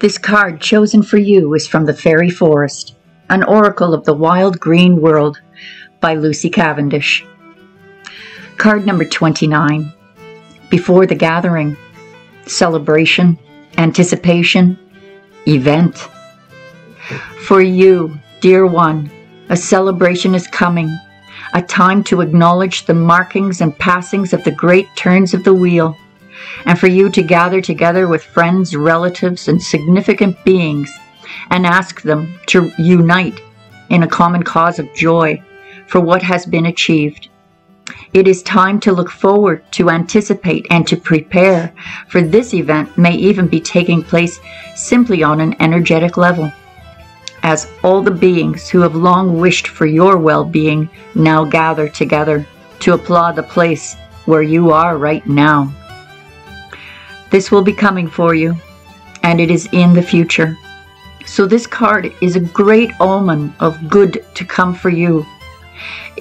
This card chosen for you is from the Fairy Forest, an oracle of the wild green world by Lucy Cavendish. Card number 29. Before the gathering, celebration, anticipation, event. For you, dear one, a celebration is coming, a time to acknowledge the markings and passings of the great turns of the wheel, and for you to gather together with friends, relatives, and significant beings, and ask them to unite in a common cause of joy for what has been achieved. It is time to look forward, to anticipate, and to prepare, for this event may even be taking place simply on an energetic level, as all the beings who have long wished for your well-being now gather together to applaud the place where you are right now. This will be coming for you, and it is in the future. So this card is a great omen of good to come for you.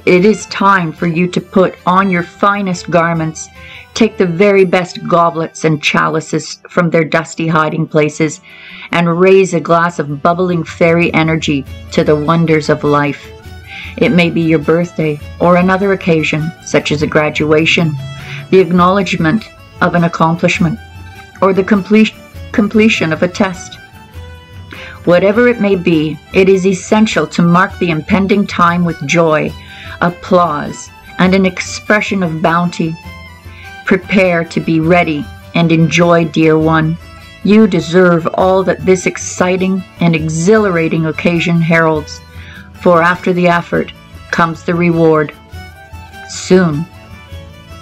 It is time for you to put on your finest garments, take the very best goblets and chalices from their dusty hiding places, and raise a glass of bubbling fairy energy to the wonders of life. It may be your birthday or another occasion, such as a graduation, the acknowledgement of an accomplishment, or the completion of a test. Whatever it may be, it is essential to mark the impending time with joy, applause, and an expression of bounty. Prepare to be ready and enjoy, dear one. You deserve all that this exciting and exhilarating occasion heralds, for after the effort comes the reward. Soon,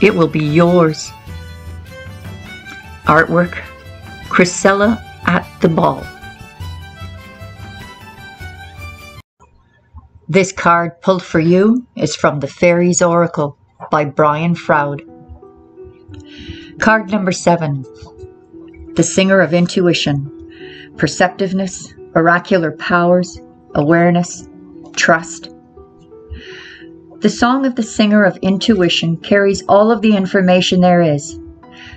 it will be yours. Artwork, Chrysella at the Ball. This card pulled for you is from The Fairy's Oracle by Brian Froud. Card number 7. The Singer of Intuition, Perceptiveness, Oracular Powers, Awareness, Trust. The song of the Singer of Intuition carries all of the information there is.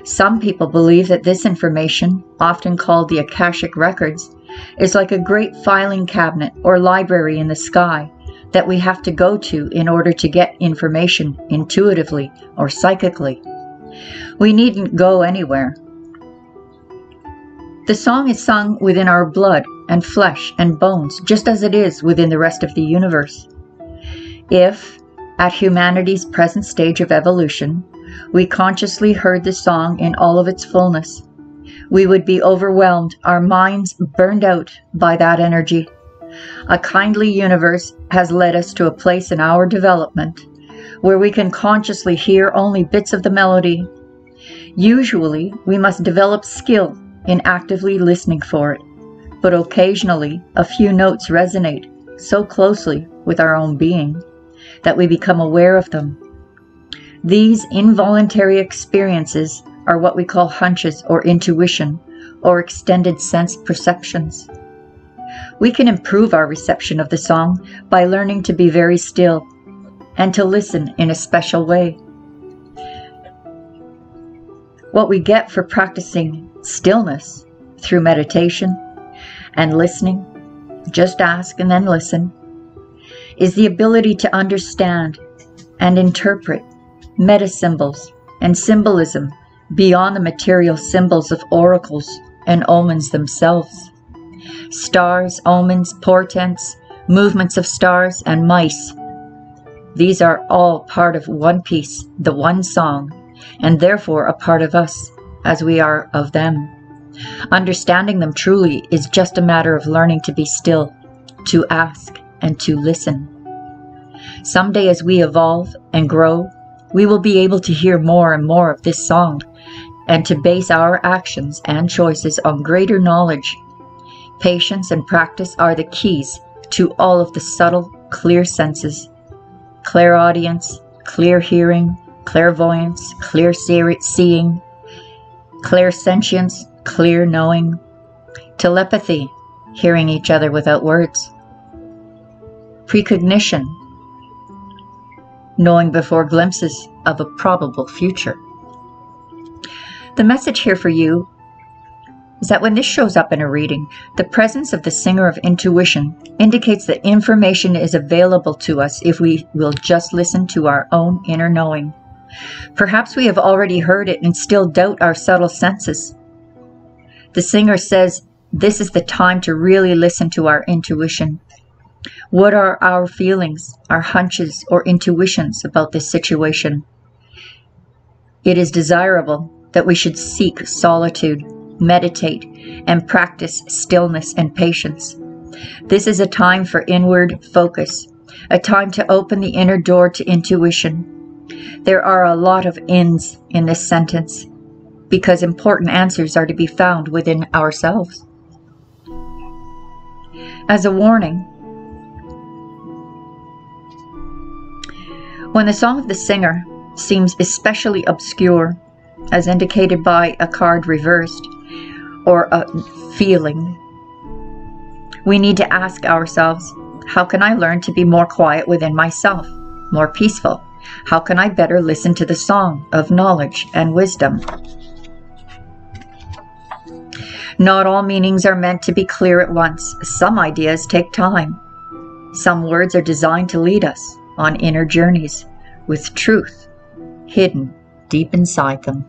Some people believe that this information, often called the Akashic Records, is like a great filing cabinet or library in the sky that we have to go to in order to get information intuitively or psychically. We needn't go anywhere. The song is sung within our blood and flesh and bones, just as it is within the rest of the universe. If, at humanity's present stage of evolution, we consciously heard the song in all of its fullness, we would be overwhelmed, our minds burned out by that energy. A kindly universe has led us to a place in our development where we can consciously hear only bits of the melody. Usually, we must develop skill in actively listening for it, but occasionally a few notes resonate so closely with our own being that we become aware of them. These involuntary experiences are what we call hunches or intuition or extended sense perceptions. We can improve our reception of the song by learning to be very still and to listen in a special way. What we get for practicing stillness through meditation and listening, just ask and then listen, is the ability to understand and interpret meta symbols and symbolism beyond the material symbols of oracles and omens themselves. Stars, omens, portents, movements of stars, and mice. These are all part of one piece, the one song, and therefore a part of us, as we are of them. Understanding them truly is just a matter of learning to be still, to ask, and to listen. Someday, as we evolve and grow, we will be able to hear more and more of this song and to base our actions and choices on greater knowledge. Patience and practice are the keys to all of the subtle, clear senses. Clairaudience, clear hearing, clairvoyance, clear seeing, clairsentience, clear knowing, telepathy, hearing each other without words, precognition, knowing before glimpses of a probable future. The message here for you is that when this shows up in a reading, the presence of the singer of intuition indicates that information is available to us if we will just listen to our own inner knowing. Perhaps we have already heard it and still doubt our subtle senses. The singer says, this is the time to really listen to our intuition. What are our feelings, our hunches, or intuitions about this situation? It is desirable that we should seek solitude, meditate, and practice stillness and patience. This is a time for inward focus, a time to open the inner door to intuition. There are a lot of ins in this sentence, because important answers are to be found within ourselves. As a warning, when the song of the singer seems especially obscure, as indicated by a card reversed, or a feeling, we need to ask ourselves, how can I learn to be more quiet within myself, more peaceful? How can I better listen to the song of knowledge and wisdom? Not all meanings are meant to be clear at once. Some ideas take time. Some words are designed to lead us on inner journeys with truth hidden deep inside them.